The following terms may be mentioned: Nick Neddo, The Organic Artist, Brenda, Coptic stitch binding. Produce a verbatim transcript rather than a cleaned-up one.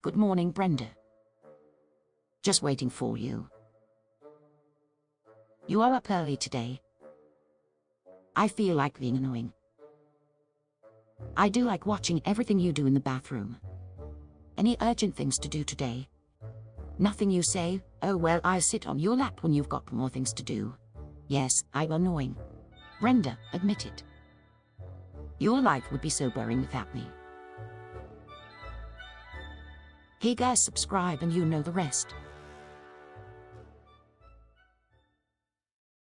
Good morning, Brenda. Just waiting for you. You are up early today. I feel like being annoying. I do like watching everything you do in the bathroom. Any urgent things to do today? Nothing you say, oh well, I sit on your lap when you've got more things to do. Yes, I'm annoying. Brenda, admit it. Your life would be so boring without me. Hey guys, subscribe and you know the rest.